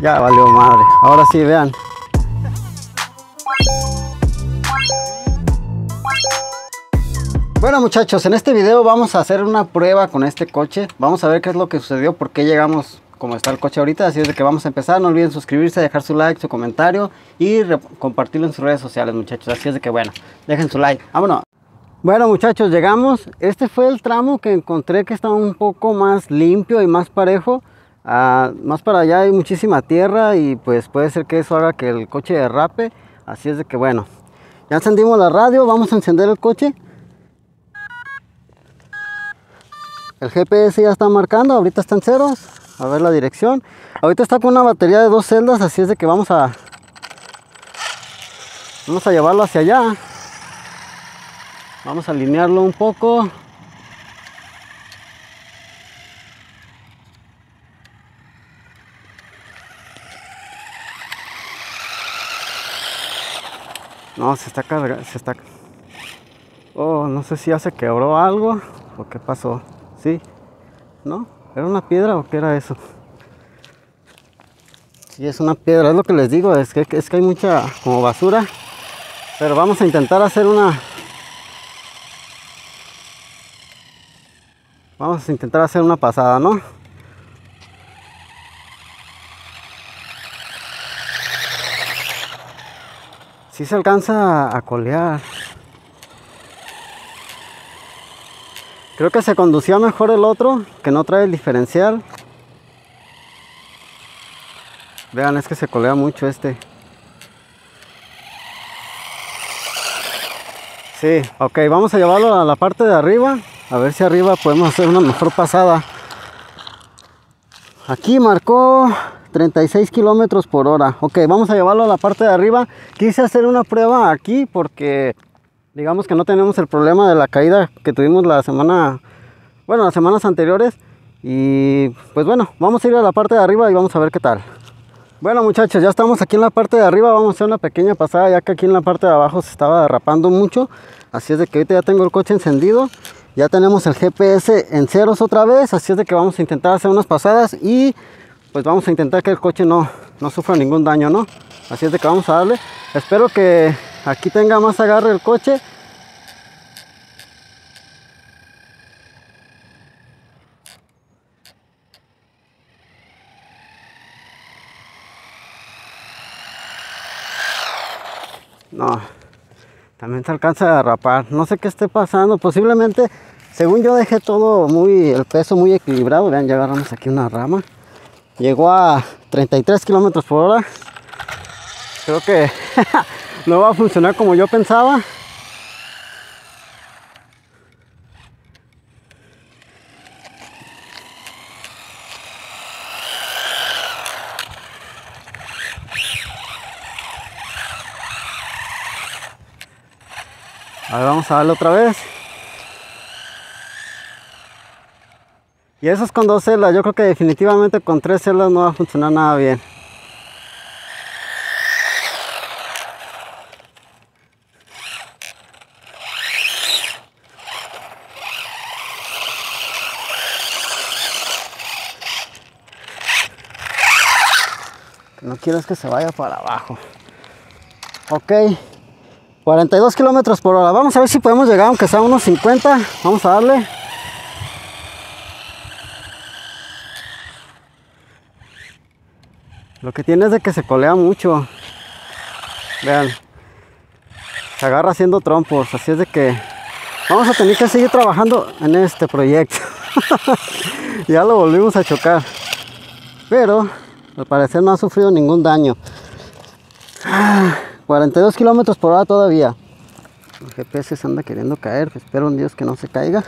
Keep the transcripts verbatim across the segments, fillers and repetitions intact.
Ya valió madre. Ahora sí, vean. Bueno, muchachos, en este video vamos a hacer una prueba con este coche. Vamos a ver qué es lo que sucedió, por qué llegamos como está el coche ahorita. Así es de que vamos a empezar. No olviden suscribirse, dejar su like, su comentario y compartirlo en sus redes sociales, muchachos. Así es de que, bueno, dejen su like. Vámonos. Bueno, muchachos, llegamos. Este fue el tramo que encontré que estaba un poco más limpio y más parejo. Uh, más para allá hay muchísima tierra y pues puede ser que eso haga que el coche derrape. Así es de que, bueno, ya encendimos la radio, vamos a encender el coche. El G P S ya está marcando, ahorita está en ceros. A ver la dirección. Ahorita está con una batería de dos celdas, así es de que vamos a Vamos a llevarlo hacia allá. Vamos a alinearlo un poco. No, se está cargando, se está... Oh, no sé si ya se quebró algo o qué pasó. Sí, ¿no? ¿Era una piedra o qué era eso? Sí, es una piedra, es lo que les digo, es que, es que hay mucha como basura. Pero vamos a intentar hacer una... Vamos a intentar hacer una pasada, ¿no? Sí se alcanza a colear. Creo que se conducía mejor el otro, que no trae el diferencial. Vean, es que se colea mucho este. Sí, ok, vamos a llevarlo a la parte de arriba. A ver si arriba podemos hacer una mejor pasada. Aquí marcó treinta y seis kilómetros por hora. Ok, vamos a llevarlo a la parte de arriba. Quise hacer una prueba aquí porque... digamos que no tenemos el problema de la caída que tuvimos la semana, bueno, las semanas anteriores. Y pues bueno, vamos a ir a la parte de arriba y vamos a ver qué tal. Bueno, muchachos, ya estamos aquí en la parte de arriba. Vamos a hacer una pequeña pasada ya que aquí en la parte de abajo se estaba derrapando mucho. Así es de que ahorita ya tengo el coche encendido. Ya tenemos el G P S en ceros otra vez. Así es de que vamos a intentar hacer unas pasadas y pues vamos a intentar que el coche no, no sufra ningún daño, ¿no? Así es de que vamos a darle. Espero que... aquí tenga más agarre el coche. No, también se alcanza a derrapar. No sé qué esté pasando. Posiblemente, según yo, dejé todo muy, el peso muy equilibrado. Vean, ya agarramos aquí una rama. Llegó a treinta y tres kilómetros por hora. Creo que... no va a funcionar como yo pensaba. A ver, vamos a darle otra vez. Y eso es con dos celdas. Yo creo que definitivamente con tres celdas no va a funcionar nada bien. No quiero es que se vaya para abajo. Ok, cuarenta y dos kilómetros por hora. Vamos a ver si podemos llegar aunque sea unos cincuenta. Vamos a darle. Lo que tiene es de que se colea mucho. Vean, se agarra haciendo trompos. Así es de que vamos a tener que seguir trabajando en este proyecto. Ya lo volvimos a chocar, pero al parecer no ha sufrido ningún daño. cuarenta y dos kilómetros por hora todavía. El G P S se anda queriendo caer. Espero en Dios que no se caiga.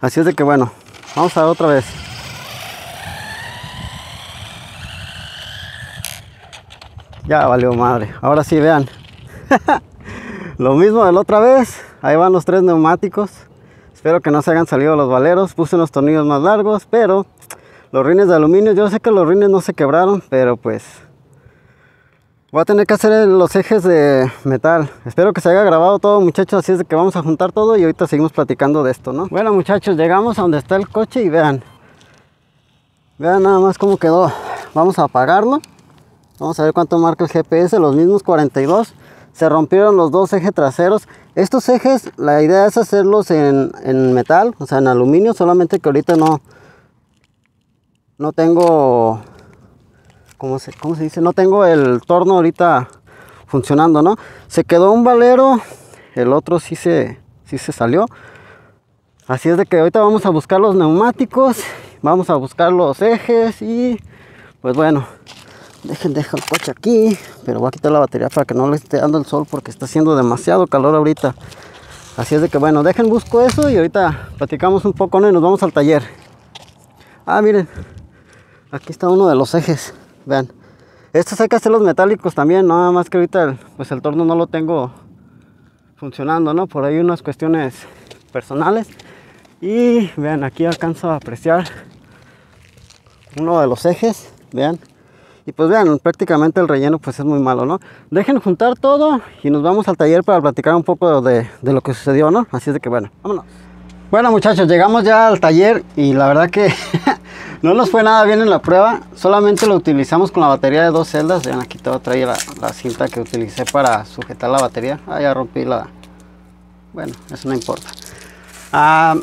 Así es de que bueno, vamos a ver otra vez. Ya valió madre. Ahora sí, vean. Lo mismo de la otra vez. Ahí van los tres neumáticos. Espero que no se hayan salido los valeros. Puse unos tornillos más largos, pero... los rines de aluminio, yo sé que los rines no se quebraron, pero pues voy a tener que hacer los ejes de metal. Espero que se haya grabado todo, muchachos, así es de que vamos a juntar todo y ahorita seguimos platicando de esto, ¿no? Bueno, muchachos, llegamos a donde está el coche y vean. Vean nada más cómo quedó. Vamos a apagarlo. Vamos a ver cuánto marca el G P S. Los mismos cuarenta y dos. Se rompieron los dos ejes traseros. Estos ejes, la idea es hacerlos en, en metal, o sea, en aluminio. Solamente que ahorita no, no tengo, ¿cómo se, cómo se dice? No tengo el torno ahorita funcionando, ¿no? Se quedó un valero. El otro sí se, sí se salió. Así es de que ahorita vamos a buscar los neumáticos. Vamos a buscar los ejes y, pues bueno. Dejen, dejo el coche aquí, pero voy a quitar la batería para que no le esté dando el sol porque está haciendo demasiado calor ahorita. Así es de que bueno, dejen, busco eso y ahorita platicamos un poco, ¿no? Y nos vamos al taller. Ah, miren, aquí está uno de los ejes, vean. Estos hay que hacer los metálicos también, nada más que ahorita el, pues el torno no lo tengo funcionando, ¿no? Por ahí unas cuestiones personales. Y vean, aquí alcanzo a apreciar uno de los ejes, vean. Y pues vean, prácticamente el relleno pues es muy malo, ¿no? Dejen juntar todo y nos vamos al taller para platicar un poco de, de lo que sucedió, ¿no? Así es de que bueno, vámonos. Bueno muchachos, llegamos ya al taller y la verdad que no nos fue nada bien en la prueba. Solamente lo utilizamos con la batería de dos celdas. Vean, aquí todo trae la, la cinta que utilicé para sujetar la batería. Ah, ya rompí la... Bueno, eso no importa. Ah...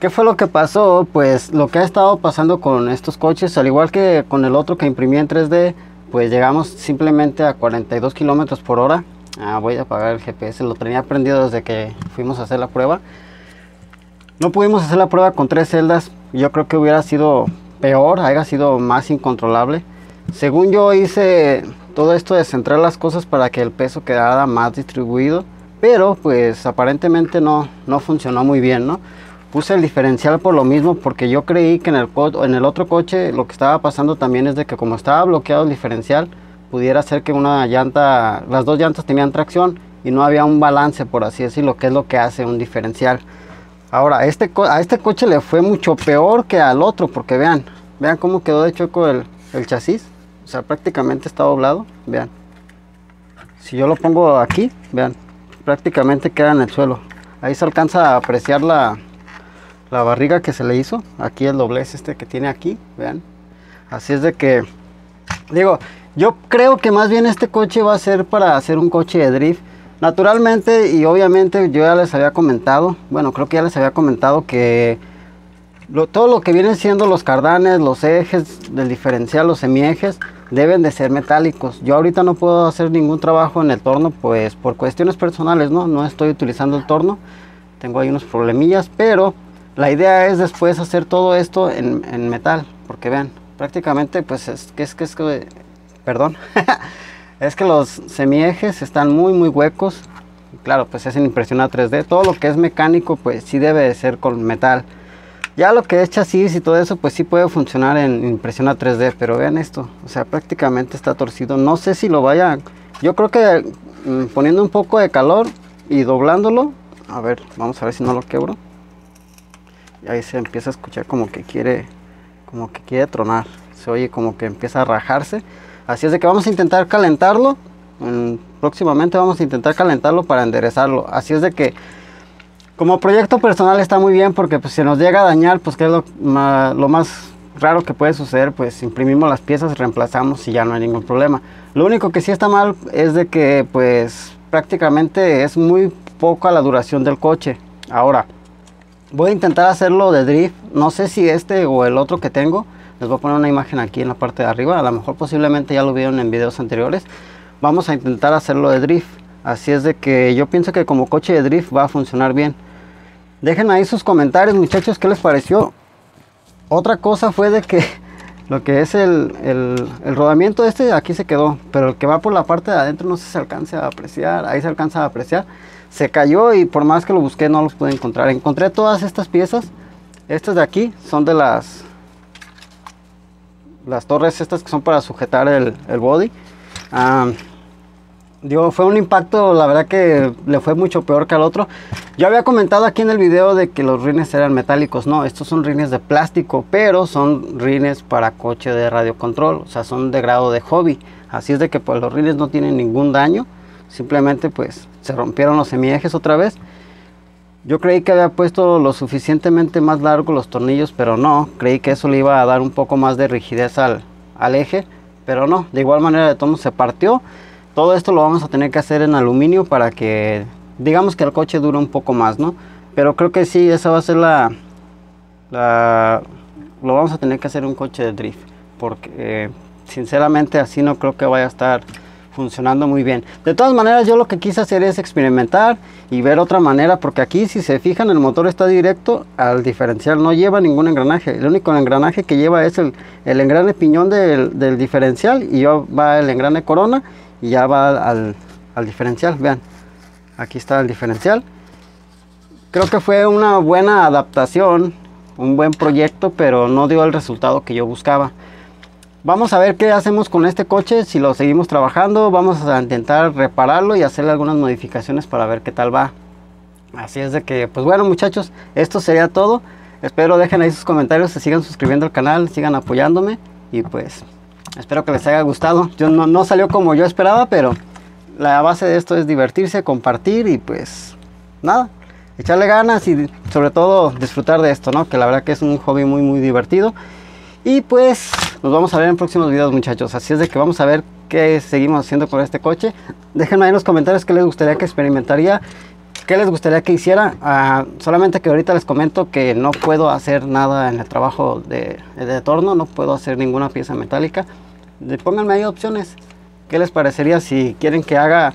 ¿Qué fue lo que pasó? Pues lo que ha estado pasando con estos coches, al igual que con el otro que imprimí en tres D, pues llegamos simplemente a cuarenta y dos kilómetros por hora. Ah, voy a apagar el G P S, lo tenía prendido desde que fuimos a hacer la prueba. No pudimos hacer la prueba con tres celdas, yo creo que hubiera sido peor, haya sido más incontrolable. Según yo hice todo esto de centrar las cosas para que el peso quedara más distribuido, pero pues aparentemente no, no funcionó muy bien, ¿no? Puse el diferencial por lo mismo porque yo creí que en el, en el otro coche lo que estaba pasando también es de que como estaba bloqueado el diferencial, pudiera ser que una llanta, las dos llantas tenían tracción y no había un balance, por así decirlo, que es lo que hace un diferencial. Ahora, este a este coche le fue mucho peor que al otro porque vean, vean cómo quedó de chueco el, el chasis. O sea, prácticamente está doblado, vean. Si yo lo pongo aquí, vean, prácticamente queda en el suelo. Ahí se alcanza a apreciar la... la barriga que se le hizo, aquí el doblez este que tiene aquí, vean. Así es de que, digo, yo creo que más bien este coche va a ser para hacer un coche de drift. Naturalmente y obviamente yo ya les había comentado, bueno, creo que ya les había comentado que lo, todo lo que vienen siendo los cardanes, los ejes del diferencial, los semiejes, deben de ser metálicos. Yo ahorita no puedo hacer ningún trabajo en el torno, pues por cuestiones personales, ¿no? No estoy utilizando el torno, tengo ahí unos problemillas, pero... la idea es después hacer todo esto en, en metal, porque vean, prácticamente pues es que es que es que, perdón, es que los semiejes están muy muy huecos. Claro, pues es en impresión a tres D, todo lo que es mecánico pues sí debe de ser con metal. Ya lo que es chasis y todo eso pues sí puede funcionar en impresión a tres D, pero vean esto, o sea, prácticamente está torcido. No sé si lo vaya, yo creo que mmm, poniendo un poco de calor y doblándolo, a ver, vamos a ver si no lo quebro. Ahí se empieza a escuchar como que quiere como que quiere tronar, se oye como que empieza a rajarse. Así es de que vamos a intentar calentarlo, próximamente vamos a intentar calentarlo para enderezarlo. Así es de que como proyecto personal está muy bien porque pues si nos llega a dañar, pues que es lo, ma, lo más raro que puede suceder, pues imprimimos las piezas, reemplazamos y ya no hay ningún problema. Lo único que sí está mal es de que pues prácticamente es muy poca la duración del coche. Ahora voy a intentar hacerlo de drift, no sé si este o el otro que tengo, les voy a poner una imagen aquí en la parte de arriba, a lo mejor posiblemente ya lo vieron en videos anteriores. Vamos a intentar hacerlo de drift, así es de que yo pienso que como coche de drift va a funcionar bien. Dejen ahí sus comentarios muchachos, ¿qué les pareció? Otra cosa fue de que lo que es el, el, el rodamiento este aquí se quedó, pero el que va por la parte de adentro no sé si se alcanza a apreciar, ahí se alcanza a apreciar. Se cayó y por más que lo busqué no los pude encontrar. Encontré todas estas piezas. Estas de aquí son de las las torres estas que son para sujetar el, el body. Ah, digo, fue un impacto, la verdad que le fue mucho peor que al otro. Yo había comentado aquí en el video de que los rines eran metálicos. No, estos son rines de plástico, pero son rines para coche de radio control. O sea, son de grado de hobby. Así es de que pues los rines no tienen ningún daño. Simplemente pues se rompieron los semiejes otra vez Yo creí que había puesto lo suficientemente más largo los tornillos, pero no, creí que eso le iba a dar un poco más de rigidez al, al eje, pero no, de igual manera de tono se partió. Todo esto lo vamos a tener que hacer en aluminio para que, digamos que el coche dure un poco más, ¿no? Pero creo que sí, esa va a ser la... la lo vamos a tener que hacer un coche de drift, porque eh, sinceramente así no creo que vaya a estar funcionando muy bien. De todas maneras, yo lo que quise hacer es experimentar y ver otra manera, porque aquí, si se fijan, el motor está directo al diferencial, no lleva ningún engranaje. El único engranaje que lleva es el, el engrane piñón del, del diferencial, y yo va el engrane corona y ya va al, al diferencial. Vean, aquí está el diferencial. Creo que fue una buena adaptación, un buen proyecto, pero no dio el resultado que yo buscaba. Vamos a ver qué hacemos con este coche, si lo seguimos trabajando, vamos a intentar repararlo y hacerle algunas modificaciones para ver qué tal va. Así es de que, pues bueno muchachos, esto sería todo. Espero dejen ahí sus comentarios, se sigan suscribiendo al canal, sigan apoyándome y pues espero que les haya gustado. Yo no, no salió como yo esperaba, pero la base de esto es divertirse, compartir y pues nada, echarle ganas y sobre todo disfrutar de esto, ¿no? Que la verdad que es un hobby muy muy divertido. Y pues nos vamos a ver en próximos videos muchachos, así es de que vamos a ver qué seguimos haciendo con este coche. Déjenme ahí en los comentarios qué les gustaría que experimentaría, qué les gustaría que hiciera. Uh, solamente que ahorita les comento que no puedo hacer nada en el trabajo de, de torno, no puedo hacer ninguna pieza metálica. Pónganme ahí opciones, qué les parecería si quieren que haga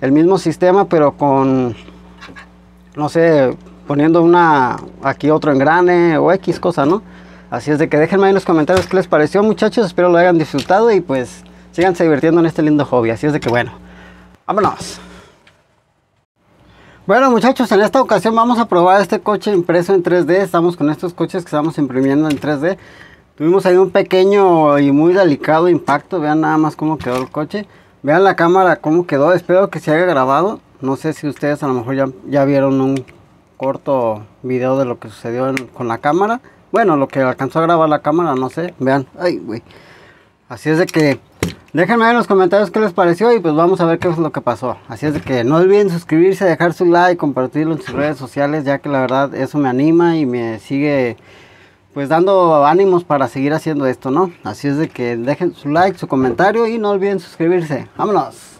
el mismo sistema pero con, no sé, poniendo una aquí otro engrane o X cosa, ¿no? Así es de que déjenme ahí en los comentarios qué les pareció muchachos, espero lo hayan disfrutado y pues síganse divirtiendo en este lindo hobby, así es de que bueno, vámonos. Bueno muchachos, en esta ocasión vamos a probar este coche impreso en tres D, estamos con estos coches que estamos imprimiendo en tres D. Tuvimos ahí un pequeño y muy delicado impacto, vean nada más cómo quedó el coche, vean la cámara cómo quedó, espero que se haya grabado, no sé si ustedes a lo mejor ya, ya vieron un corto video de lo que sucedió en, con la cámara. Bueno, lo que alcanzó a grabar la cámara, no sé, vean, ay, güey. Así es de que déjenme en los comentarios qué les pareció y pues vamos a ver qué es lo que pasó. Así es de que no olviden suscribirse, dejar su like, compartirlo en sus redes sociales, ya que la verdad eso me anima y me sigue pues dando ánimos para seguir haciendo esto, ¿no? Así es de que dejen su like, su comentario y no olviden suscribirse. ¡Vámonos!